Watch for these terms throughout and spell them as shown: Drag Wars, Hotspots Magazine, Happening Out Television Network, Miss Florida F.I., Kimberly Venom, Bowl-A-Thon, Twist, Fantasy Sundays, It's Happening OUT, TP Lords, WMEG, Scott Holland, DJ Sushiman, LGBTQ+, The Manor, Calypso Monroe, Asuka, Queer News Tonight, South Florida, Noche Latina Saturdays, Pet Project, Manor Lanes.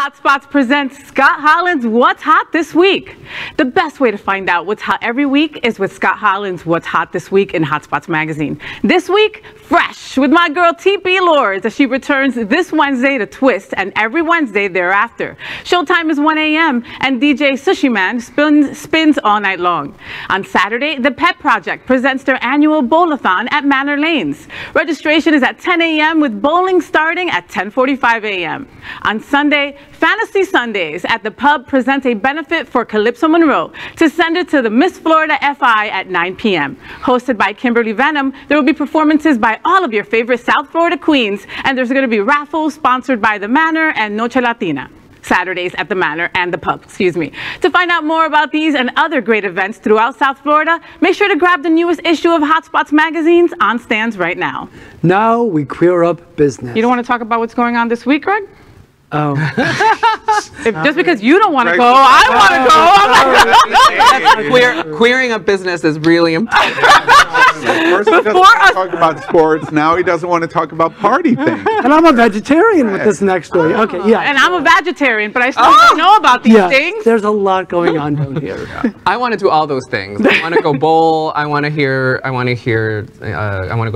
Hotspots presents Scott Holland's What's Hot This Week. The best way to find out what's hot every week is with Scott Holland's What's Hot This Week in Hotspots Magazine. This week, fresh with my girl TP Lords as she returns this Wednesday to Twist and every Wednesday thereafter. Showtime is 1 a.m. and DJ Sushiman spins all night long. On Saturday, the Pet Project presents their annual bowl-a-thon at Manor Lanes. Registration is at 10 a.m. with bowling starting at 10:45 a.m. On Sunday, Fantasy Sundays at the pub presents a benefit for Calypso Monroe to send it to the Miss Florida F.I. at 9 p.m. Hosted by Kimberly Venom, there will be performances by all of your favorite South Florida queens, and there's going to be raffles sponsored by The Manor and Noche Latina. Saturdays at the Manor and the pub, To find out more about these and other great events throughout South Florida, make sure to grab the newest issue of Hotspots Magazine's on stands right now. Now we queer up business. You don't want to talk about what's going on this week, Greg? Oh. Just because you don't want to go, I want to go. Queering up business is really important. First he doesn't want to talk about sports, now he doesn't want to talk about party things. And I'm a vegetarian with this next story. Okay, yeah. And I'm a vegetarian, but I still don't know about these things. There's a lot going on down here. I want to do all those things. I want to go bowl. I want to go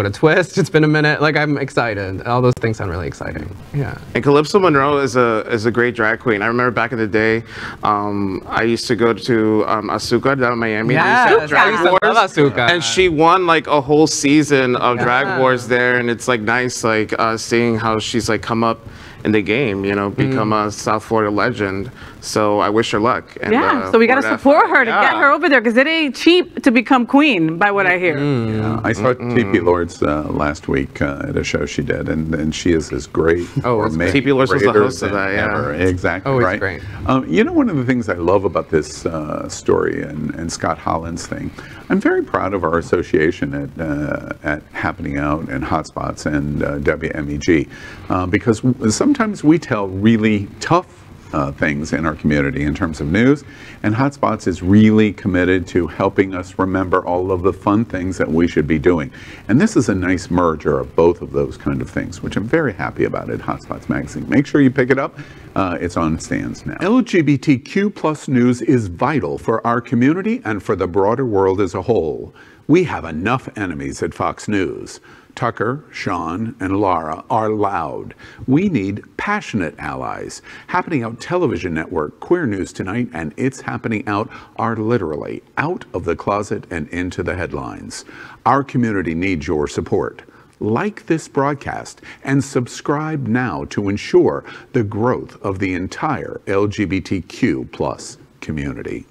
to Twist. It's been a minute. Like, I'm excited. All those things sound really exciting. Yeah. And Calypso Monroe is a great drag queen. I remember back in the day, I used to go to Asuka down in Miami. Yes, I used to love Asuka. And she won like a whole season of Drag Wars there, and it's like nice, like seeing how she's like come up in the game, you know, become a South Florida legend. So I wish her luck. And, so we got to support her to get her over there, because it ain't cheap to become queen, by what I hear. Yeah. I saw TP Lords last week at a show she did, and she is as great. TP Lords was the host of that, Exactly, right. Great. You know, one of the things I love about this story and Scott Holland's thing, I'm very proud of our association at Happening Out and Hotspots and WMEG, because sometimes we tell really tough things in our community in terms of news, and Hotspots is really committed to helping us remember all of the fun things that we should be doing. And this is a nice merger of both of those kind of things, which I'm very happy about at Hotspots Magazine. Make sure you pick it up. It's on stands now. LGBTQ+ news is vital for our community and for the broader world as a whole. We have enough enemies at Fox News. Tucker, Sean, and Lara are loud. We need passionate allies. Happening Out Television Network, Queer News Tonight, and It's Happening Out are literally out of the closet and into the headlines. Our community needs your support. Like this broadcast and subscribe now to ensure the growth of the entire LGBTQ+ community.